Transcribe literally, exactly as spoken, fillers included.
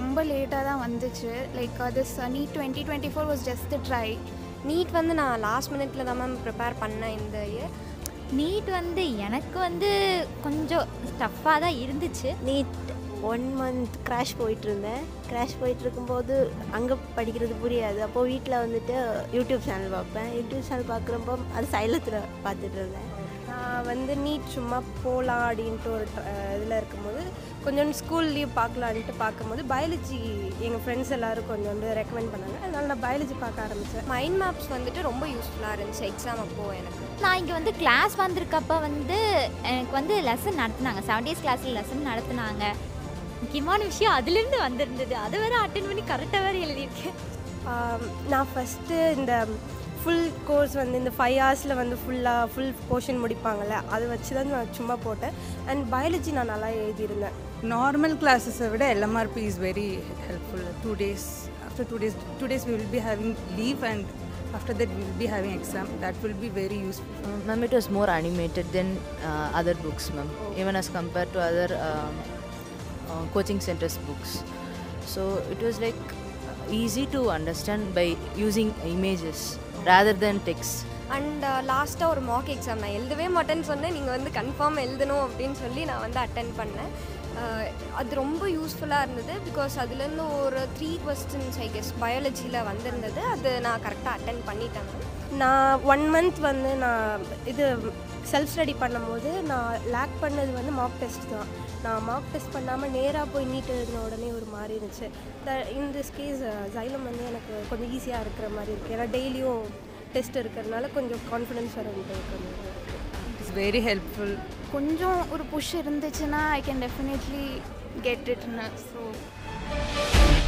ரொம்ப லேட்டாக தான் வந்துச்சு. Like this NEET twenty twenty four was just try. NEET வந்து நான் லாஸ்ட் மினிட்ல தான் மேம் ப்ரிப்பேர் பண்ணேன் இந்த இயர். நீட் வந்து எனக்கு வந்து கொஞ்சம் டஃப்பாக தான் இருந்துச்சு. நீட் ஒன் மந்த் கிராஷ் போயிட்டுருந்தேன். கிராஷ் போயிட்டுருக்கும்போது அங்கே படிக்கிறது புரியாது. அப்போது வீட்டில் வந்துட்டு யூடியூப் சேனல் பார்ப்பேன். யூடியூப் சேனல் பார்க்குறப்போ அது சைலத்தில் பார்த்துட்டு இருந்தேன். நான் வந்து நீட் சும்மா போகலாம் அப்படின்ட்டு ஒரு இதில் இருக்கும்போது கொஞ்சோண்டு ஸ்கூல்லேயும் பார்க்கலான்ட்டு பார்க்கும்போது பயாலஜி எங்கள் ஃப்ரெண்ட்ஸ் எல்லோரும் கொஞ்சோண்டு ரெக்கமெண்ட் பண்ணாங்க. அதனால நான் பயாலஜி பார்க்க ஆரம்பித்தேன். மைண்ட் மேப்ஸ் வந்துட்டு ரொம்ப யூஸ்ஃபுல்லாக இருந்துச்சு எக்ஸாம் அப்போது எனக்கு. நான் இங்கே வந்து கிளாஸ் வந்திருக்கப்போ வந்து எனக்கு வந்து லெசன் நடத்துனாங்க. செவன் டேஸ் கிளாஸில் லெசன் நடத்துனாங்க. முக்கியமான விஷயம் அதுலேருந்து வந்திருந்தது. அதை வேறு அட்டென்ட் பண்ணி கரெக்டாக வேறு எழுதியிருக்கேன். நான் ஃபஸ்ட்டு இந்த ஃபுல் கோர்ஸ் வந்து இந்த ஃபைவ் ஹவர்ஸில் வந்து ஃபுல்லாக ஃபுல் போர்ஷன் முடிப்பாங்கள்ல, அதை வச்சு தான் நான் சும்மா போட்டேன். அண்ட் பயாலஜி நான் நல்லா எழுதியிருந்தேன். நார்மல் கிளாஸஸை விட LMRP is very helpful. Two days after two days two days we will be having leave and after that we will be having exam. That will be very useful. Uh, ma'am, it was more animated than uh, other books, ma'am. Oh. Even as compared to other um, uh, coaching centers books. So it was like easy to understand by using images rather than text. And uh, last hour mock exam na eldave matten sonna neenga vandu confirm eldano appdin solli na vandu attend panna. அது ரொம்ப யூஸ்ஃபுல்லாக இருந்தது. Because அதுலேருந்து ஒரு three questions I guess பயாலஜியில் வந்திருந்தது. அது நான் கரெக்டாக அட்டென்ட் பண்ணிட்டேன். நான் ஒன் மந்த் வந்து நான் இது செல்ஃப் ஸ்டடி பண்ணும்போது நான் லேக் பண்ணது வந்து மாக் டெஸ்ட் தான். நான் மாக் டெஸ்ட் பண்ணாமல் நேராக போய் நீட் எழுதின உடனே ஒரு மாதிரி இருந்துச்சு. இன் திஸ் கேஸ் ஜைலம் வந்து எனக்கு கொஞ்சம் ஈஸியாக இருக்கிற மாதிரி இருக்குது. ஏன்னா டெய்லியும் டெஸ்ட் இருக்கிறதுனால கொஞ்சம் கான்ஃபிடென்ஸ் வர முடியும். It's very helpful. கொஞ்சம் ஒரு புஷ் இருந்துச்சுன்னா ஐ கேன் டெஃபினெட்லி கெட் இட்னு. ஸோ